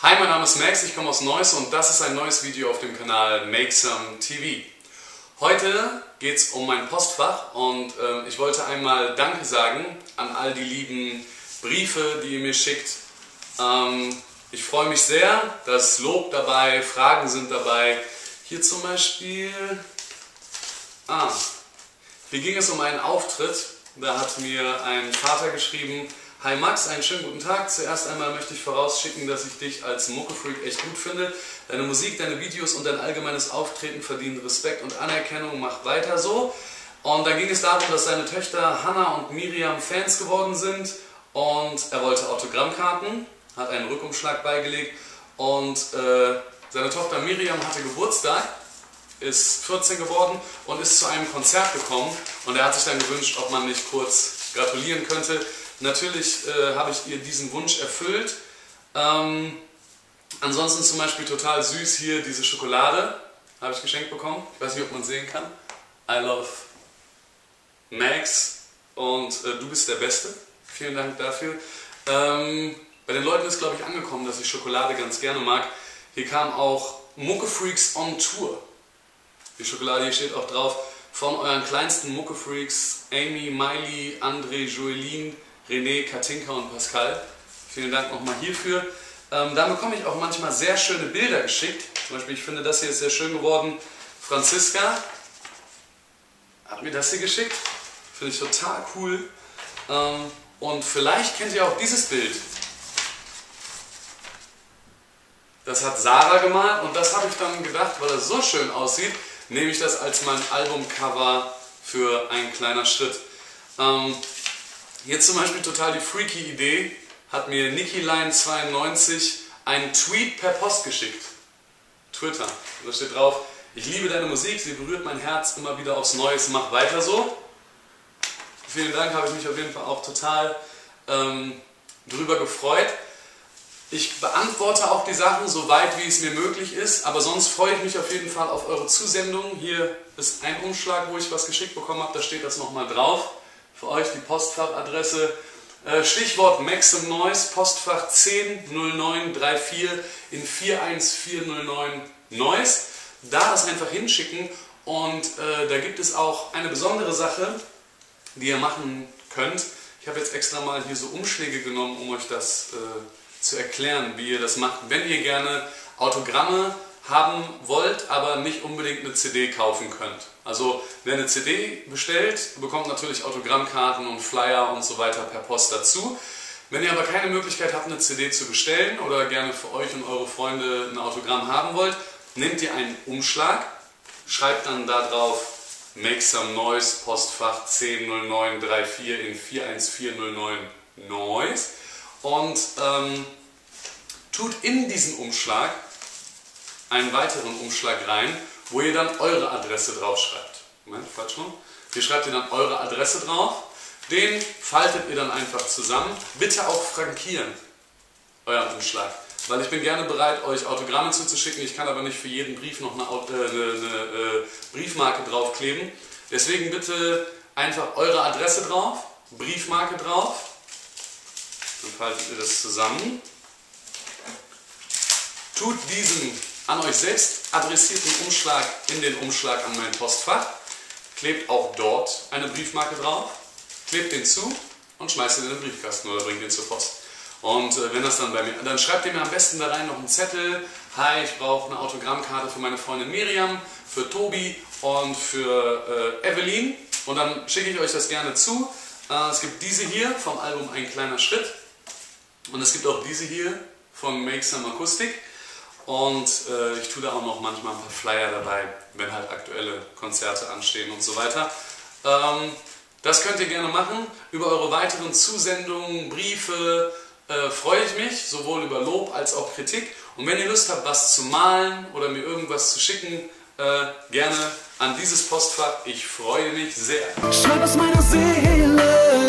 Hi, mein Name ist Max, ich komme aus Neuss und das ist ein neues Video auf dem Kanal MaximNoise. Heute geht es um mein Postfach und ich wollte einmal Danke sagen an all die lieben Briefe, die ihr mir schickt. Ich freue mich sehr, da ist Lob dabei, Fragen sind dabei. Hier zum Beispiel, hier ging es um einen Auftritt, da hat mir ein Vater geschrieben: Hi Max, einen schönen guten Tag. Zuerst einmal möchte ich vorausschicken, dass ich dich als Muckefreak echt gut finde. Deine Musik, deine Videos und dein allgemeines Auftreten verdienen Respekt und Anerkennung. Mach weiter so. Und dann ging es darum, dass seine Töchter Hannah und Miriam Fans geworden sind. Und er wollte Autogrammkarten, hat einen Rückumschlag beigelegt. Und seine Tochter Miriam hatte Geburtstag, ist 14 geworden und ist zu einem Konzert gekommen. Und er hat sich dann gewünscht, ob man nicht kurz gratulieren könnte. Natürlich habe ich ihr diesen Wunsch erfüllt. Ansonsten zum Beispiel total süß hier diese Schokolade. Habe ich geschenkt bekommen. Ich weiß nicht, ob man sehen kann. I love Max und du bist der Beste. Vielen Dank dafür. Bei den Leuten ist, glaube ich, angekommen, dass ich Schokolade ganz gerne mag. Hier kam auch Muckefreaks on Tour. Die Schokolade, hier steht auch drauf: Von euren kleinsten Muckefreaks Amy, Miley, André, Joeline, René, Katinka und Pascal. Vielen Dank nochmal hierfür. Dann bekomme ich auch manchmal sehr schöne Bilder geschickt. Zum Beispiel, ich finde, das hier ist sehr schön geworden. Franziska hat mir das hier geschickt. Finde ich total cool. Und vielleicht kennt ihr auch dieses Bild. Das hat Sarah gemalt und das habe ich dann gedacht, weil das so schön aussieht, nehme ich das als mein Albumcover für Ein kleiner Schritt. Jetzt zum Beispiel total die freaky Idee, hat mir NikkiLine92 einen Tweet per Post geschickt. Twitter. Da steht drauf: Ich liebe deine Musik, sie berührt mein Herz immer wieder aufs Neue, mach weiter so. Vielen Dank, habe ich mich auf jeden Fall auch total drüber gefreut. Ich beantworte auch die Sachen so weit, wie es mir möglich ist, aber sonst freue ich mich auf jeden Fall auf eure Zusendungen. Hier ist ein Umschlag, wo ich was geschickt bekommen habe, da steht das nochmal drauf. Für euch die Postfachadresse, Stichwort MaximNoise, Postfach 100934 in 41409 Neuss. Da das einfach hinschicken und da gibt es auch eine besondere Sache, die ihr machen könnt. Ich habe jetzt extra mal hier so Umschläge genommen, um euch das zu erklären, wie ihr das macht. Wenn ihr gerne Autogramme haben wollt, aber nicht unbedingt eine CD kaufen könnt. Also wer eine CD bestellt, bekommt natürlich Autogrammkarten und Flyer und so weiter per Post dazu. Wenn ihr aber keine Möglichkeit habt, eine CD zu bestellen oder gerne für euch und eure Freunde ein Autogramm haben wollt, nehmt ihr einen Umschlag, schreibt dann darauf MaximNoise, Postfach 100934 in 41409 Neuss und tut in diesen Umschlag einen weiteren Umschlag rein, wo ihr dann eure Adresse drauf schreibt. Moment, falsch schon. Hier schreibt ihr dann eure Adresse drauf. Den faltet ihr dann einfach zusammen. Bitte auch frankieren, euren Umschlag. Weil ich bin gerne bereit, euch Autogramme zuzuschicken. Ich kann aber nicht für jeden Brief noch eine Briefmarke draufkleben. Deswegen bitte einfach eure Adresse drauf, Briefmarke drauf. Dann faltet ihr das zusammen. Tut diesen an euch selbst adressierten Umschlag in den Umschlag an mein Postfach, klebt auch dort eine Briefmarke drauf, klebt den zu und schmeißt ihn in den Briefkasten oder bringt ihn zur Post. Und wenn das dann bei mir, dann schreibt ihr mir am besten da rein noch einen Zettel: Hi, ich brauche eine Autogrammkarte für meine Freundin Miriam, für Tobi und für Evelyn. Und dann schicke ich euch das gerne zu. Es gibt diese hier vom Album Ein kleiner Schritt und es gibt auch diese hier von Make Some Acoustic. Und ich tue da auch noch manchmal ein paar Flyer dabei, wenn halt aktuelle Konzerte anstehen und so weiter. Das könnt ihr gerne machen. Über eure weiteren Zusendungen, Briefe freue ich mich, sowohl über Lob als auch Kritik. Und wenn ihr Lust habt, was zu malen oder mir irgendwas zu schicken, gerne an dieses Postfach. Ich freue mich sehr. Schreib aus meiner Seele.